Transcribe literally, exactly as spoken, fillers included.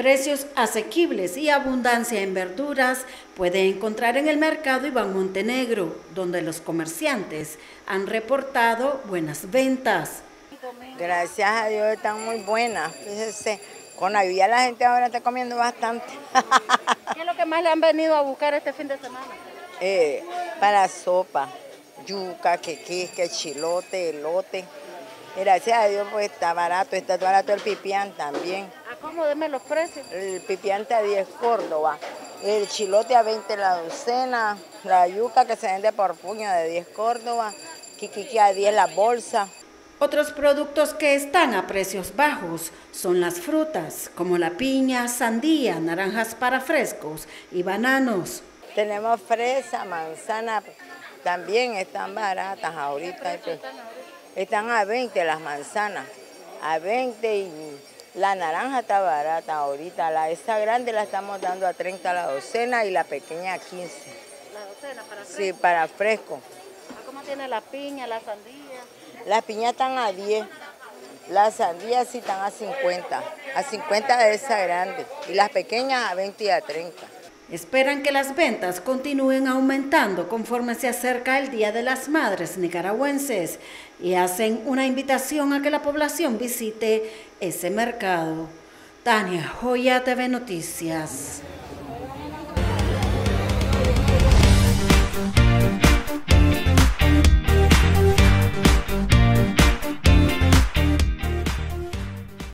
precios asequibles y abundancia en verduras puede encontrar en el mercado Iván Montenegro, donde los comerciantes han reportado buenas ventas. Gracias a Dios están muy buenas, fíjese, con ayuda la gente ahora está comiendo bastante. ¿Qué es lo que más le han venido a buscar este fin de semana? Eh, para sopa, yuca, quequisque, chilote, elote. Gracias a Dios pues está barato, está barato el pipián también. ¿A cómo deme los precios? El pipián está a diez Córdoba, el chilote a veinte la docena, la yuca que se vende por puño de diez Córdoba, quiquique a diez la bolsa. Otros productos que están a precios bajos son las frutas, como la piña, sandía, naranjas para frescos y bananos. Tenemos fresa, manzana, también están baratas ahorita. Están a veinte las manzanas, a veinte y la naranja está barata ahorita. La, esa grande la estamos dando a treinta la docena y la pequeña a quince. ¿La docena para fresco? Sí, para fresco. ¿Cómo tiene la piña, la sandía? Las piñas están a diez, las sandías sí están a cincuenta, a cincuenta de esa grande y las pequeñas a veinte y a treinta. Esperan que las ventas continúen aumentando conforme se acerca el Día de las Madres nicaragüenses y hacen una invitación a que la población visite ese mercado. Tania Joya, T V Noticias.